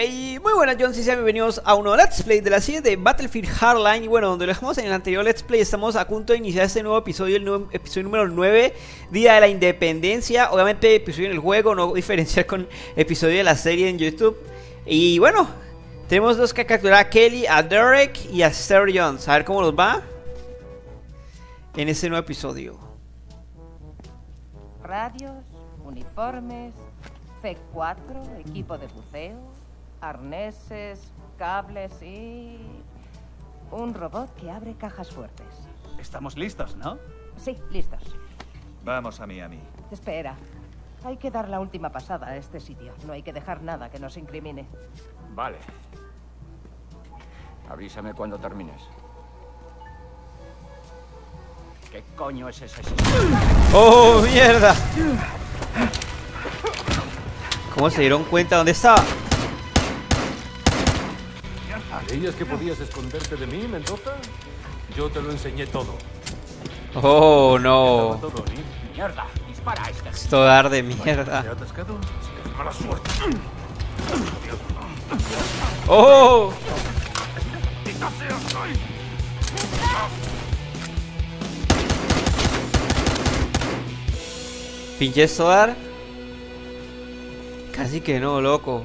Hey, muy buenas Jones y sean bienvenidos a un nuevo Let's Play de la serie de Battlefield Hardline. Y bueno, donde lo dejamos en el anterior Let's Play, estamos a punto de iniciar este nuevo episodio, el nuevo episodio número 9, Día de la Independencia. Obviamente episodio en el juego, no diferenciar con episodio de la serie en YouTube. Y bueno, tenemos dos que capturar, a Kelly, a Derek y a Sir Jones. A ver cómo nos va en este nuevo episodio. Radios, uniformes, C4, equipo de buceo, arneses, cables y un robot que abre cajas fuertes. Estamos listos, ¿no? Sí, listos. Vamos a Miami. Espera, hay que dar la última pasada a este sitio. No hay que dejar nada que nos incrimine. Vale. Avísame cuando termines. ¿Qué coño es ese sitio? ¡Oh, mierda! ¿Cómo se dieron cuenta dónde estaba? ¿Creías que podías esconderte de mí, Mendoza? Yo te lo enseñé todo. Oh, no. Mierda, dispara a este. Esto arde, mierda. ¿Te ha atascado? Mala suerte. Oh. Pinche Sodar. Casi que no, loco.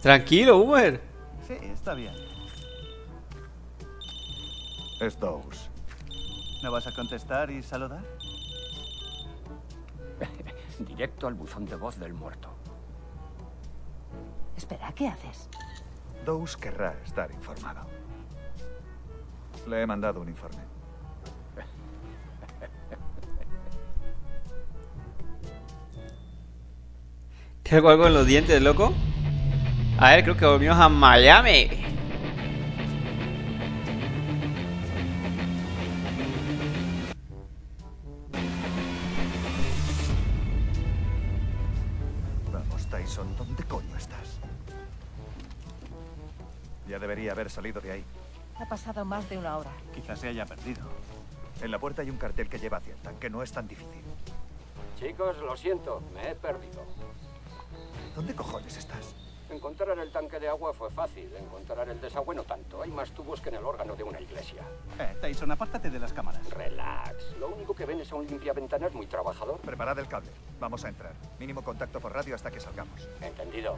Tranquilo, Homer. Sí, está bien. Es Dawes. ¿No vas a contestar y saludar? Directo al buzón de voz del muerto. Espera, ¿qué haces? Dawes querrá estar informado. Le he mandado un informe. ¿Tengo algo en los dientes, loco? A ver, creo que volvimos a Miami. Vamos, Tyson, ¿dónde coño estás? Ya debería haber salido de ahí. Ha pasado más de una hora. Quizás se haya perdido. En la puerta hay un cartel que lleva hacia el tanque, no es tan difícil. Chicos, lo siento, me he perdido. ¿Dónde cojones estás? Encontrar el tanque de agua fue fácil, encontrar el desagüe no tanto. Hay más tubos que en el órgano de una iglesia. Tyson, apártate de las cámaras. Relax. Lo único que ven es a un limpiaventanas muy trabajador. Preparad el cable. Vamos a entrar. Mínimo contacto por radio hasta que salgamos. Entendido.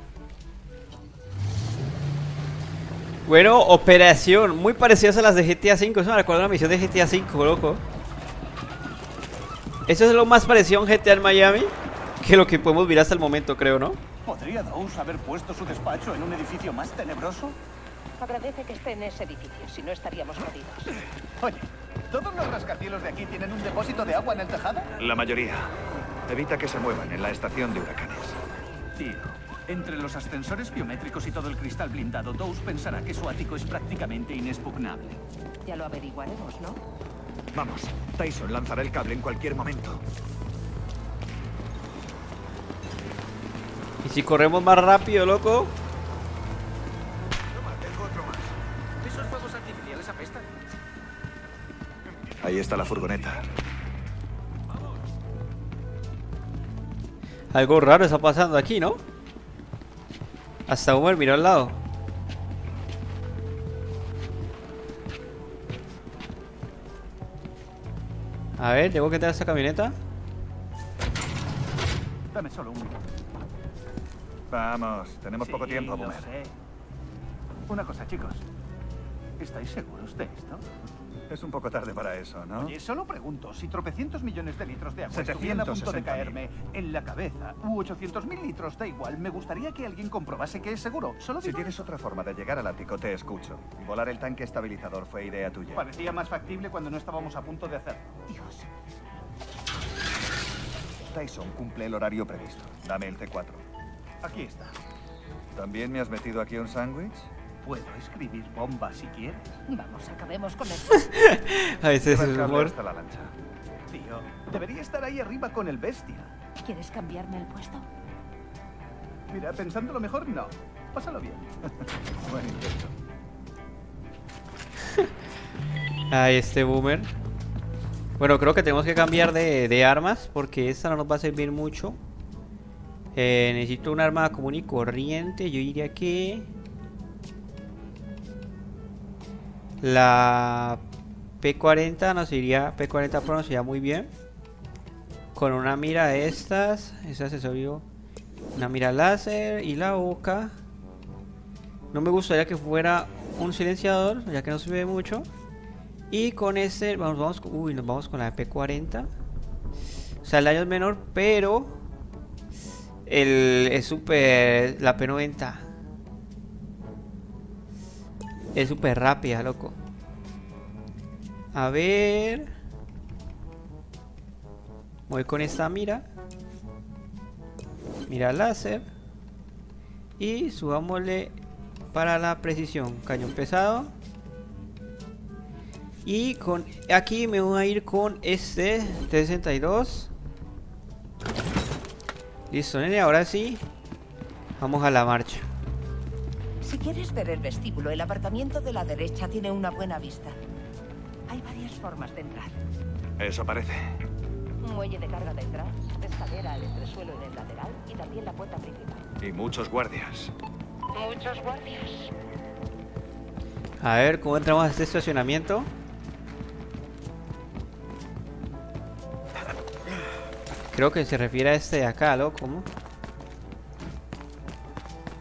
Bueno, operación. Muy parecidas a las de GTA V. Eso me recuerda a una misión de GTA V, loco. Eso es lo más parecido a un GTA en Miami que lo que podemos ver hasta el momento, creo, ¿no? ¿Podría Dawes haber puesto su despacho en un edificio más tenebroso? Agradece que esté en ese edificio, si no estaríamos jodidos. Oye, ¿todos los rascacielos de aquí tienen un depósito de agua en el tejado? La mayoría. Evita que se muevan en la estación de huracanes. Tío, entre los ascensores biométricos y todo el cristal blindado, Dawes pensará que su ático es prácticamente inexpugnable. Ya lo averiguaremos, ¿no? Vamos, Tyson lanzará el cable en cualquier momento. ¿Y si corremos más rápido, loco? Toma, tengo otro más. ¿Esos fuegos artificiales apestan? Ahí está la furgoneta. Vamos. Algo raro está pasando aquí, ¿no? Hasta Homer miró al lado. A ver, ¿tengo que entrar a esta camioneta? Dame solo uno. Vamos, tenemos poco tiempo, Homer. Una cosa, chicos. ¿Estáis seguros de esto? Es un poco tarde para eso, ¿no? Oye, solo pregunto, si tropecientos millones de litros de agua estuvieran a punto de caerme en la cabeza, u 800.000 litros, da igual, me gustaría que alguien comprobase que es seguro. Solo digo... Si tienes otra forma de llegar al ático, te escucho. Volar el tanque estabilizador fue idea tuya. Parecía más factible cuando no estábamos a punto de hacerlo. Dios. Tyson cumple el horario previsto. Dame el T4. Aquí está. ¿También me has metido aquí un sándwich? Puedo escribir bombas si quieres. Vamos, acabemos con esto. A veces es humor. Hasta la lancha. Tío, debería estar ahí arriba con el bestia. ¿Quieres cambiarme el puesto? Mira, pensándolo mejor, no. Pásalo bien. Buen intento. Ay, este boomer. Bueno, creo que tenemos que cambiar de armas, porque esta no nos va a servir mucho. Necesito un arma común y corriente. Yo diría que la P40 nos iría, P40 Pro nos iría muy bien. Con una mira de estas, ese accesorio, una mira láser y la boca. No me gustaría que fuera un silenciador, ya que no se ve mucho. Y con este, nos vamos con la P40. O sea, el daño es menor, pero es súper, la P90 es súper rápida, loco. A ver, voy con esta mira, mira láser, y subámosle para la precisión, cañón pesado. Y con aquí me voy a ir con este T62. Listo, nene, ahora sí. Vamos a la marcha. Si quieres ver el vestíbulo, el apartamento de la derecha tiene una buena vista. Hay varias formas de entrar. Eso parece. Muelle de carga detrás, escalera al entresuelo en el lateral y también la puerta principal. Y muchos guardias. Muchos guardias. A ver, ¿cómo entramos a este estacionamiento? Creo que se refiere a este de acá, loco. ¿Cómo?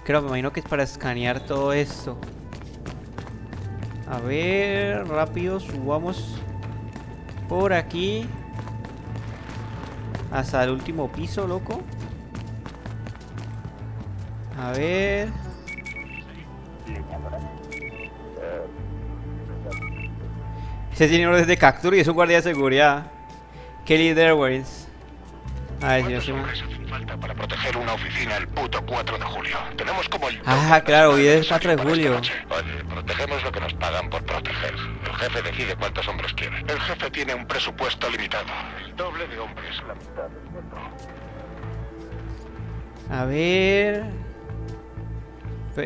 Creo, me imagino que es para escanear todo esto. A ver, rápido, subamos por aquí hasta el último piso, loco. A ver. Ese tiene orden de captura y es un guardia de seguridad. Kelly Derwins. Ay, Dios mío. Ah, claro, hoy es el 4 de julio. Protegemos lo que nos pagan por proteger. El jefe decide cuántos hombres quiere. El jefe tiene un presupuesto limitado. El doble de hombres, la mitad del mundo. A ver.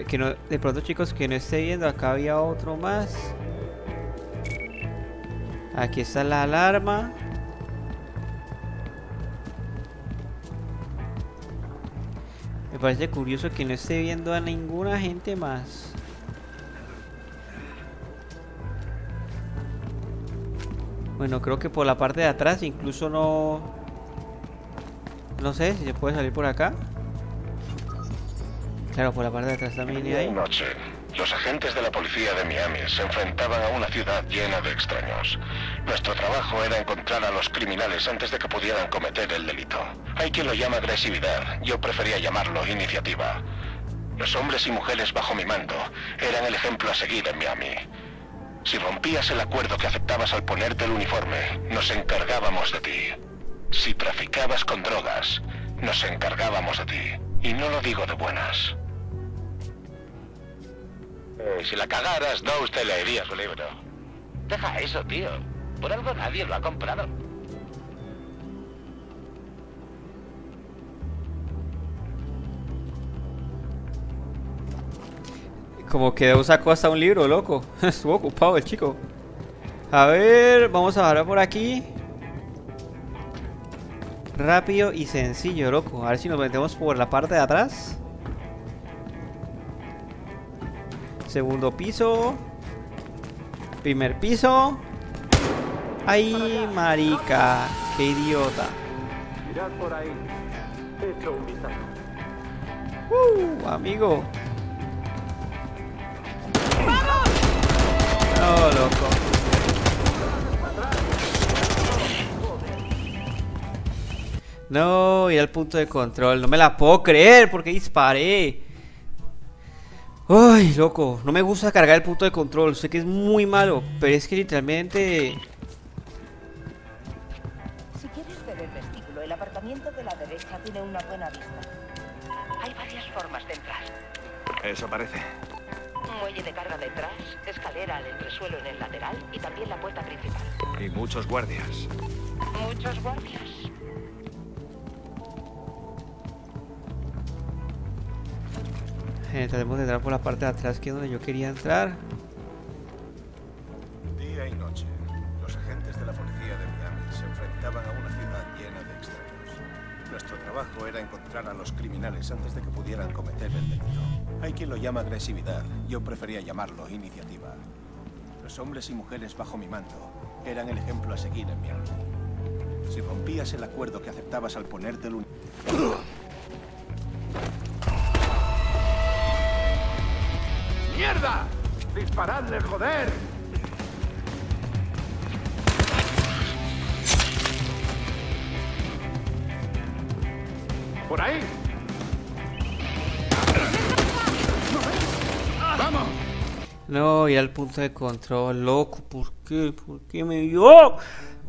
Que no, de pronto, chicos, que no esté viendo. Acá había otro más. Aquí está la alarma. Me parece curioso que no esté viendo a ninguna gente más. Bueno, creo que por la parte de atrás incluso no... No sé si se puede salir por acá. Claro, por la parte de atrás también hay. Noche. Los agentes de la policía de Miami se enfrentaban a una ciudad llena de extraños. Nuestro trabajo era encontrar a los criminales antes de que pudieran cometer el delito. Hay quien lo llama agresividad, yo prefería llamarlo iniciativa. Los hombres y mujeres bajo mi mando eran el ejemplo a seguir en Miami. Si rompías el acuerdo que aceptabas al ponerte el uniforme, nos encargábamos de ti. Si traficabas con drogas, nos encargábamos de ti. Y no lo digo de buenas. Si la cagaras, Dawes te leería su libro. Deja eso, tío. Por algo nadie lo ha comprado. Como que Dawes sacó hasta un libro, loco. Estuvo ocupado el chico. A ver, vamos a bajar por aquí. Rápido y sencillo, loco. A ver si nos metemos por la parte de atrás. Segundo piso. Primer piso. Ay, marica. Qué idiota. Mirad por ahí. Echo un vistazo. Amigo. ¡Vamos! No, loco. No, ir al punto de control. No me la puedo creer porque disparé. Ay, loco, no me gusta cargar el punto de control, sé que es muy malo, pero es que literalmente... Si quieres ver el vestíbulo, el apartamento de la derecha tiene una buena vista. Hay varias formas de entrar. Eso parece. Muelle de carga detrás, escalera al entresuelo en el lateral y también la puerta principal. Y muchos guardias. Muchos guardias. Tratemos de entrar por la parte de atrás, que es donde yo quería entrar. Día y noche, los agentes de la policía de Miami enfrentaban a una ciudad llena de extraños. Nuestro trabajo era encontrar a los criminales antes de que pudieran cometer el delito. Hay quien lo llama agresividad, yo prefería llamarlo iniciativa. Los hombres y mujeres bajo mi manto eran el ejemplo a seguir en mi alma. Si rompías el acuerdo que aceptabas al ponerte el uniforme... ¡Mierda! ¡Disparadle, joder! ¡Por ahí! ¡Vamos! No, y al punto de control, loco, ¿por qué? ¿Por qué me vio?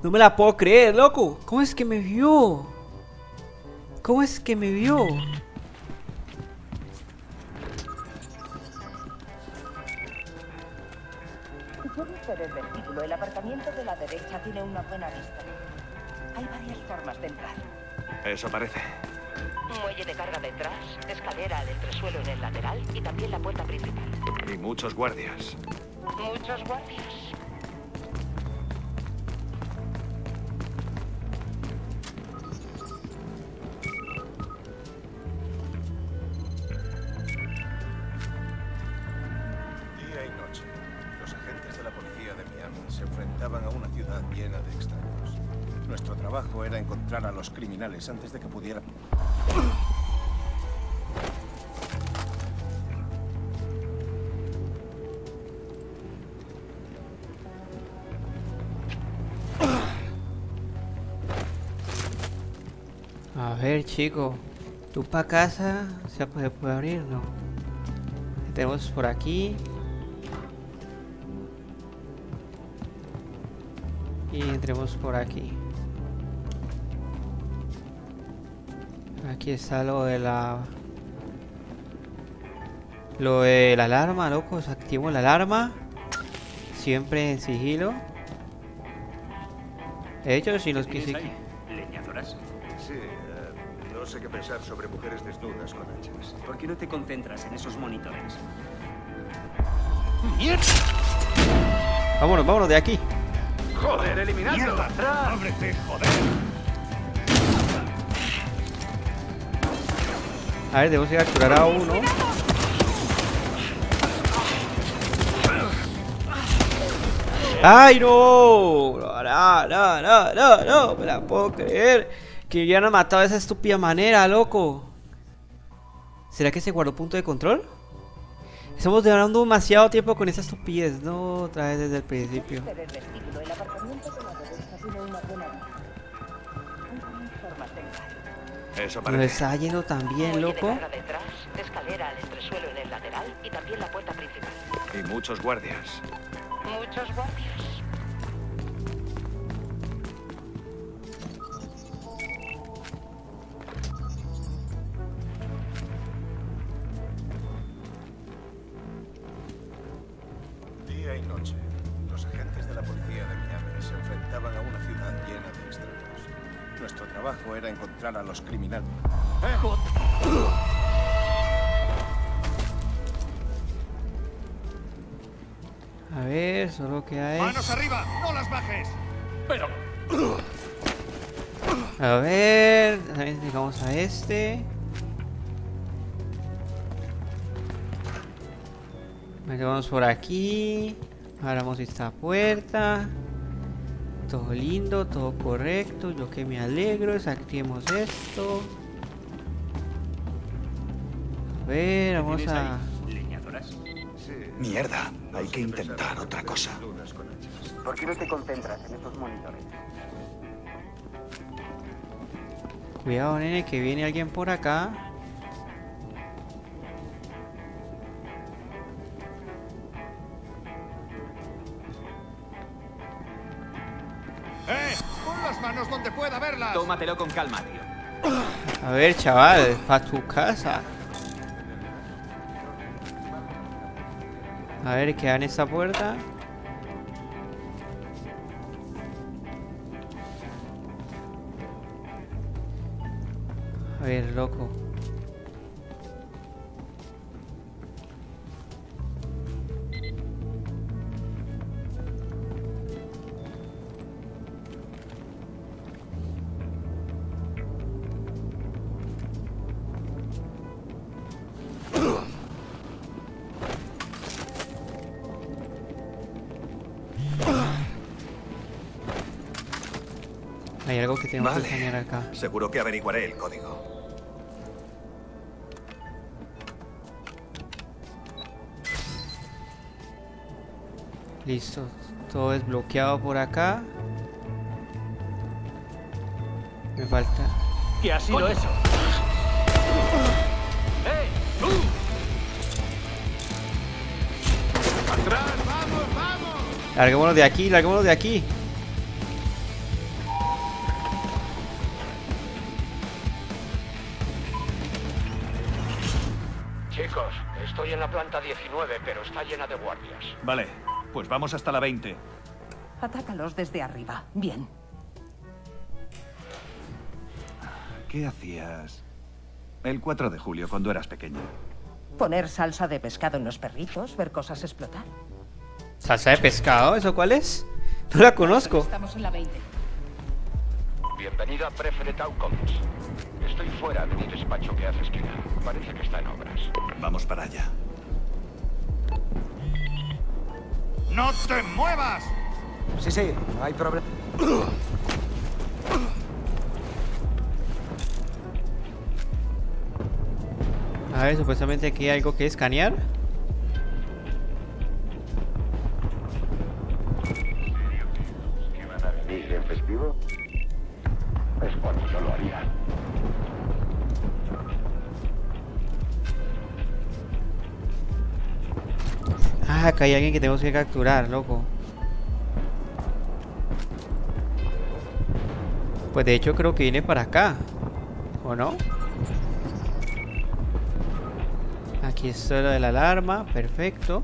No me la puedo creer, loco. ¿Cómo es que me vio? ¿Cómo es que me vio? Desde el vestíbulo, el aparcamiento de la derecha tiene una buena vista. Hay varias formas de entrar. Eso parece. Muelle de carga detrás, escalera al entresuelo en el lateral y también la puerta principal. Y muchos guardias. Muchos guardias. A los criminales antes de que pudieran. A ver, chico, tú pa' casa se puede abrir, ¿no? Tenemos por aquí. Y entremos por aquí. Aquí está lo de la alarma, loco. Activo la alarma. Siempre en sigilo. De hecho, si los quise... ¿Leñadoras? Sí, no sé qué pensar sobre mujeres desnudas con hachas. ¿Por qué no te concentras en esos monitores? ¡Mierda! Vámonos, vámonos de aquí. ¡Joder, eliminadlo! ¡Ábrete, joder! A ver, debemos ir a curar a uno. ¡Ay, no! No, me la puedo creer. Que ya no he matado de esa estúpida manera, loco. ¿Será que se guardó punto de control? Estamos durando demasiado tiempo con esa estupidez. No, otra vez desde el principio. Lo está yendo también, loco. Detrás, escalera al entresuelo en el lateral y también la puerta principal. Y muchos guardias. Muchos guardias. Día y noche, los agentes de la policía de Miami se enfrentaban a una ciudad llena de extraños. Nuestro trabajo era encontrar a los criminales. A ver, solo que hay... ¡Manos arriba! ¡No las bajes! Pero... A ver... También llegamos a este... Vamos por aquí... Abramos esta puerta... Todo lindo, todo correcto, yo que me alegro, desactivemos esto. A ver, vamos a... ¿Leñadoras? Mierda, hay que intentar otra cosa. ¿Por qué no te concentras en estos monitores? Cuidado, nene, que viene alguien por acá. Donde pueda verlas. Tómatelo con calma, tío. A ver, chaval, pa' tu casa. A ver, queda en esta puerta. A ver, loco. Hay algo que tengo que enseñar acá. Seguro que averiguaré el código. Listo. Todo es bloqueado por acá. Me falta... ¿Qué ha sido eso? ¡Hey! ¡Tú! ¡Atrás! ¡Vamos, vamos! Larguémonos de aquí, larguémonos de aquí. Chicos, estoy en la planta 19, pero está llena de guardias. Vale, pues vamos hasta la 20. Atácalos desde arriba. Bien. ¿Qué hacías el 4 de julio cuando eras pequeña? Poner salsa de pescado en los perritos, ver cosas explotar. ¿Salsa de pescado? ¿Eso cuál es? No la conozco. Estamos en la 20. Bienvenido a Prefret Outcomes. Estoy fuera de mi despacho que hace esquina. Parece que está en obras. Vamos para allá. ¡No te muevas! Sí, sí, hay problema. A ver, supuestamente aquí hay algo que escanear. ¿Que van a venir en festivo? Es cuando yo lo haría. Ah, acá hay alguien que tenemos que capturar, loco. Pues de hecho creo que viene para acá, ¿o no? Aquí es lo de la alarma, perfecto.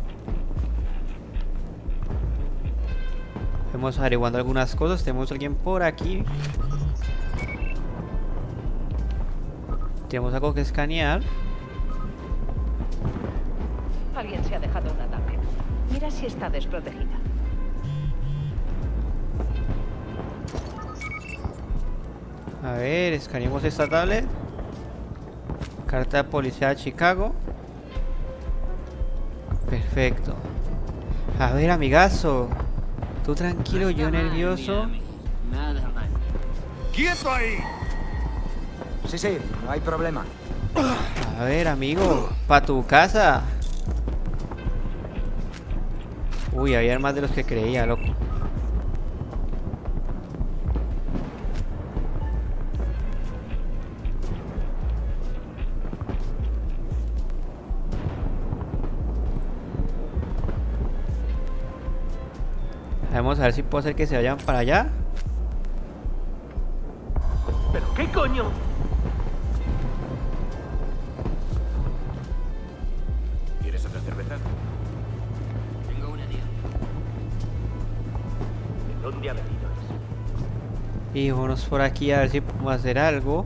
Estamos averiguando algunas cosas, tenemos a alguien por aquí. Tenemos algo que escanear. Alguien se ha dejado un ataque. Mira si está desprotegida. A ver, escaneemos esta tablet. Carta de policía de Chicago. Perfecto. A ver, amigazo. Tú tranquilo, yo nervioso. ¡Quieto ahí! Sí, sí, no hay problema. A ver, amigo, pa' tu casa. Uy, había armas de los que creía, loco. Vamos a ver si puedo hacer que se vayan para allá. ¿Pero qué coño? ¿Quieres otra cerveza? Tengo una, tía. ¿De dónde ha venido eso? Y vámonos por aquí a ver si podemos hacer algo.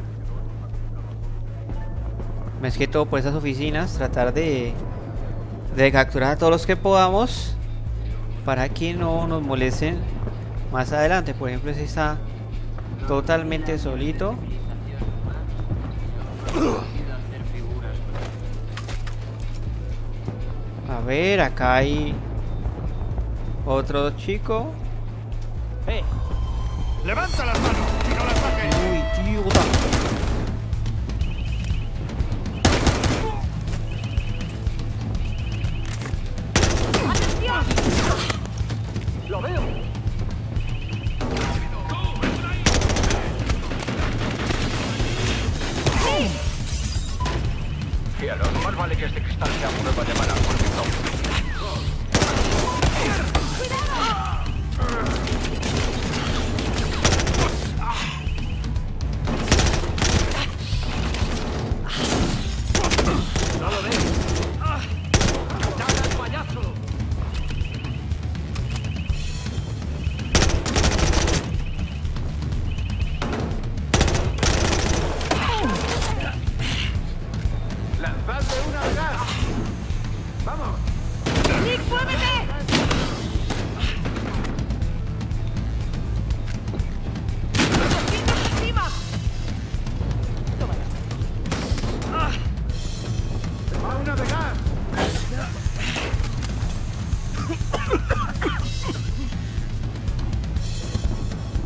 Más que todo por esas oficinas, tratar de capturar a todos los que podamos, para que no nos molesten más adelante. Por ejemplo, si está totalmente solito. A ver, acá hay otro chico. ¡Eh! ¡Levanta las manos y no las saques! ¡Uy, tío!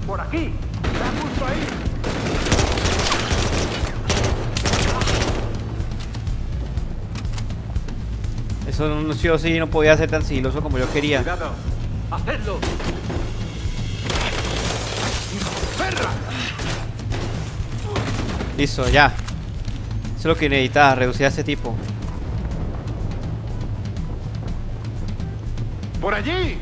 Por aquí. Está justo ahí. Eso no, sí o sí no podía ser tan sigiloso como yo quería. Cuidado. ¡Hacedlo! ¡Perra! Listo, ya. Eso es lo que necesitaba, reducir a este tipo. ¡Por allí!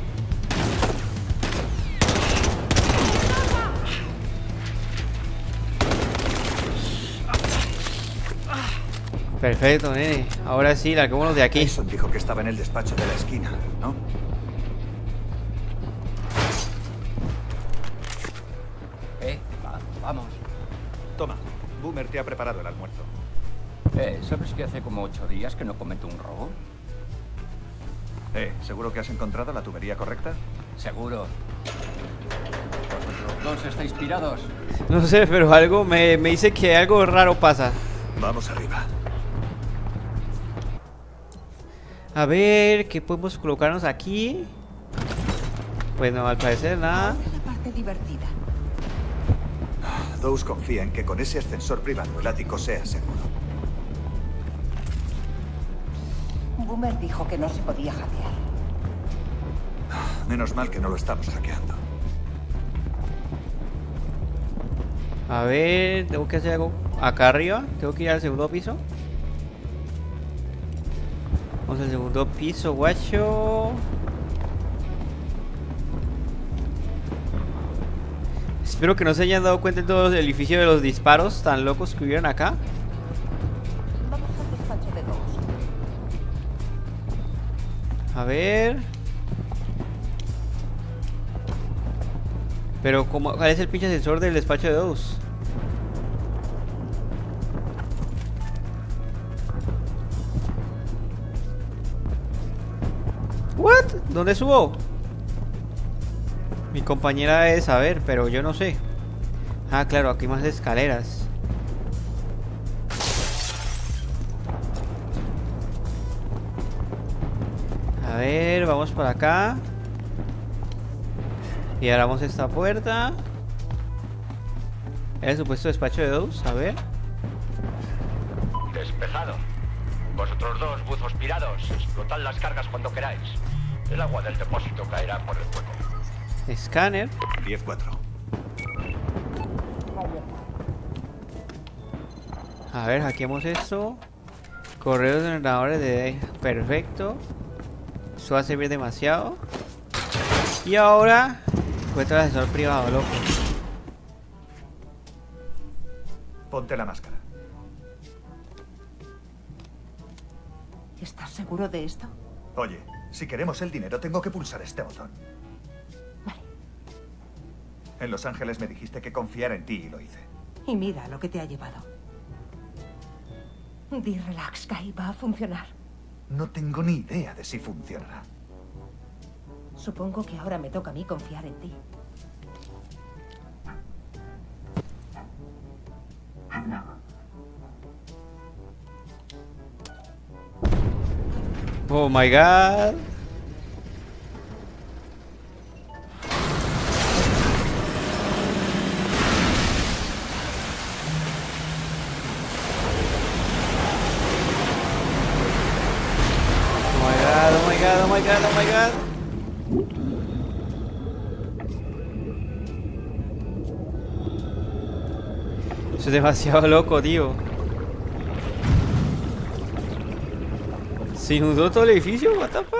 Perfecto, nene. Ahora sí, larguémonos de aquí. Tyson dijo que estaba en el despacho de la esquina, ¿no? Vamos. Toma, Boomer te ha preparado el almuerzo. ¿Sabes que hace como 8 días que no cometo un robo? ¿Seguro que has encontrado la tubería correcta? Seguro. ¿Vosotros dos estáis tirados? No sé, pero algo me dice que algo raro pasa. Vamos arriba. A ver, ¿qué podemos colocarnos aquí? Pues no, al parecer nada. Esta es la parte divertida. Dawes confía en que con ese ascensor privado el ático sea seguro. Boomer dijo que no se podía hackear. Menos mal que no lo estamos hackeando. A ver, tengo que hacer algo acá arriba. Tengo que ir al segundo piso. Vamos al segundo piso, guacho. Espero que no se hayan dado cuenta en todo el edificio de los disparos tan locos que hubieron acá. Vamos al despacho de Dawes. A ver. Pero como ¿cuál es el pinche ascensor del despacho de Dawes? What? ¿Dónde subo? Mi compañera debe saber, pero yo no sé. Ah, claro, aquí más escaleras. A ver, vamos por acá. Y abramos esta puerta. Era el supuesto despacho de Dawes, a ver. Despejado. Vosotros dos, buzos pirados, explotad las cargas cuando queráis. El agua del depósito caerá por el hueco. Escáner 10-4. A ver, hackeemos esto. Correos de ordenadores de... Perfecto. Eso va a servir demasiado. Y ahora encuentro el asesor privado, loco. Ponte la máscara. ¿Estás seguro de esto? Oye, si queremos el dinero tengo que pulsar este botón. En Los Ángeles me dijiste que confiara en ti y lo hice. Y mira lo que te ha llevado. Di relax, Kai, va a funcionar. No tengo ni idea de si funcionará. Supongo que ahora me toca a mí confiar en ti. Oh my God. Oh my god. Eso es demasiado loco, tío. Se inundó todo el edificio, what the fuck.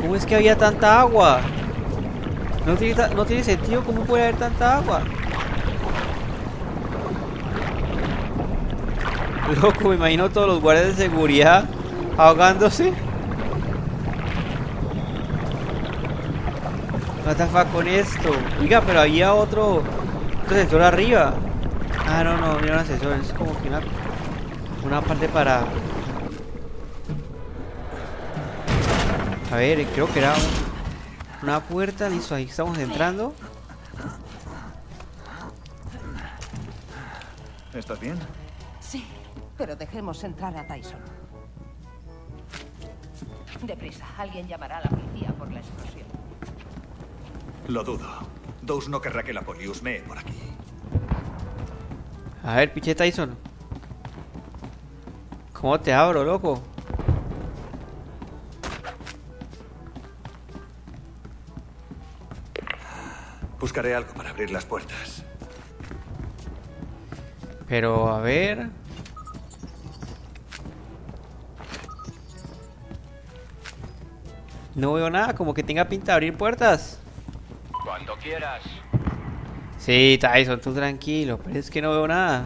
¿Cómo es que había tanta agua? No tiene sentido, ¿cómo puede haber tanta agua? Loco, me imagino todos los guardias de seguridad ahogándose. What the fuck con esto. Oiga, pero había otro ascensor arriba. Ah, no, mira un ascensor. Es como que una parte para... A ver, creo que era una puerta. Listo, ahí estamos entrando. ¿Estás bien? Sí. Pero dejemos entrar a Tyson. Deprisa, alguien llamará a la policía por la explosión. Lo dudo. Dawes no querrá que la poli husmee por aquí. A ver, pinche Tyson. ¿Cómo te abro, loco? Buscaré algo para abrir las puertas. Pero, a ver... No veo nada, como que tenga pinta de abrir puertas. Cuando quieras. Sí, Tyson, tú tranquilo, pero es que no veo nada.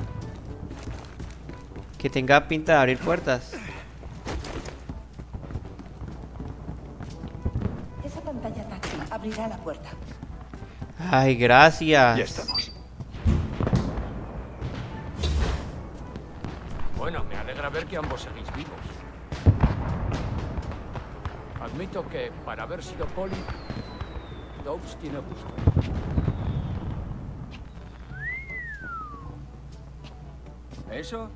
Que tenga pinta de abrir puertas. Esa pantalla táctil abrirá la puerta. Ay, gracias. Ya estamos. Bueno, me alegra ver que ambos seguís vivos. Admito que, para haber sido poli, Dawes tiene gusto. ¿Eso?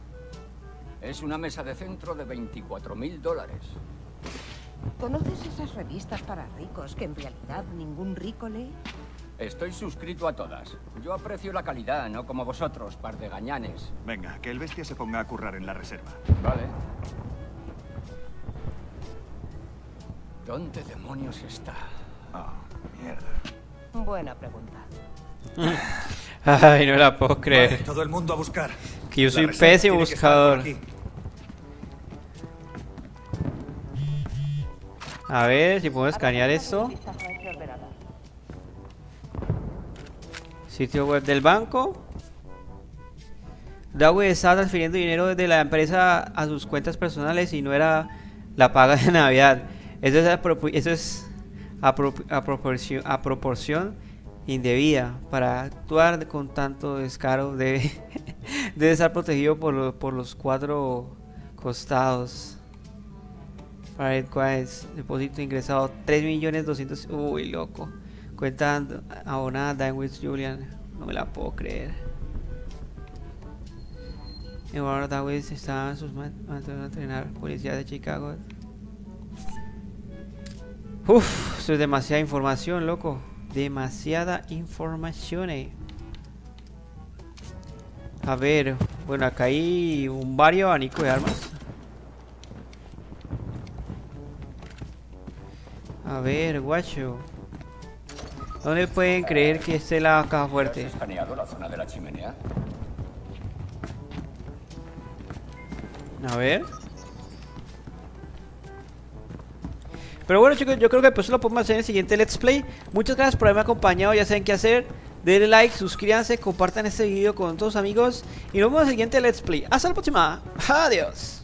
Es una mesa de centro de $24.000. ¿Conoces esas revistas para ricos que en realidad ningún rico lee? Estoy suscrito a todas. Yo aprecio la calidad, no como vosotros, par de gañanes. Venga, que el bestia se ponga a currar en la reserva. Vale. ¿Dónde demonios está? Oh, mierda. Buena pregunta. Ay, no la puedo creer. Vale, todo el mundo a buscar. Que yo soy un pésimo buscador. A ver si puedo escanear esto. Sitio web del banco. Dawes estaba transfiriendo dinero desde la empresa a sus cuentas personales y no era la paga de Navidad. Eso es a proporción indebida. Para actuar con tanto descaro debe estar protegido por los cuatro costados. Para el cual es depósito ingresado 3.200.000. Uy, loco. Cuenta abonada en with Julian. No me la puedo creer. Eduardo Diamond está en sus manos a entrenar policía de Chicago. Uff, eso es demasiada información, loco. Demasiada información. A ver, bueno, acá hay un varios abanico de armas. A ver, guacho. ¿Dónde pueden creer que esté la caja fuerte? ¿Has escaneado la zona de la chimenea? A ver. Pero bueno, chicos, yo creo que pues lo podemos hacer en el siguiente Let's Play. Muchas gracias por haberme acompañado, ya saben qué hacer. Denle like, suscríbanse, compartan este video con todos sus amigos. Y nos vemos en el siguiente Let's Play. Hasta la próxima. Adiós.